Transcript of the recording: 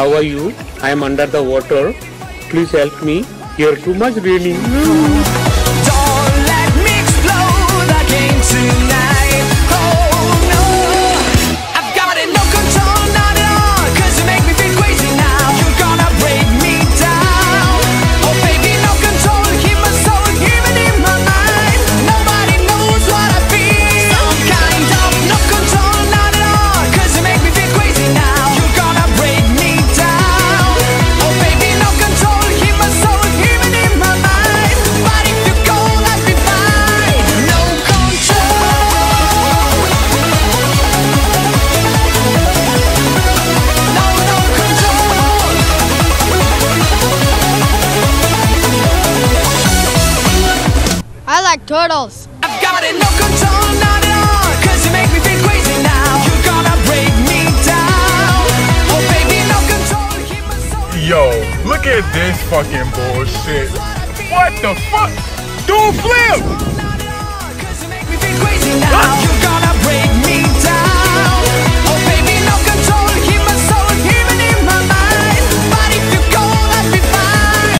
How are you? I am under the water. Please help me. Here too much raining. Don't let me explode again tonight. Oh no, I've got it, no control, not at all. 'Cause you make me feel crazy now. You're gonna break me down. Oh baby, no control, keep my soul, keep it in my mind. Nobody knows what I feel. Some kind of no control, not at all. 'Cause you make me feel crazy now. You're gonna break me down. Oh baby, no control, keep my soul. I like turtles. I've got it, no control, not at all. 'Cause you make me feel crazy now. You're gonna break me down. Oh baby, no control, keep my soul. Yo, look at this fucking bullshit. What the fuck? Do a flip! 'Cause you make me feel crazy now.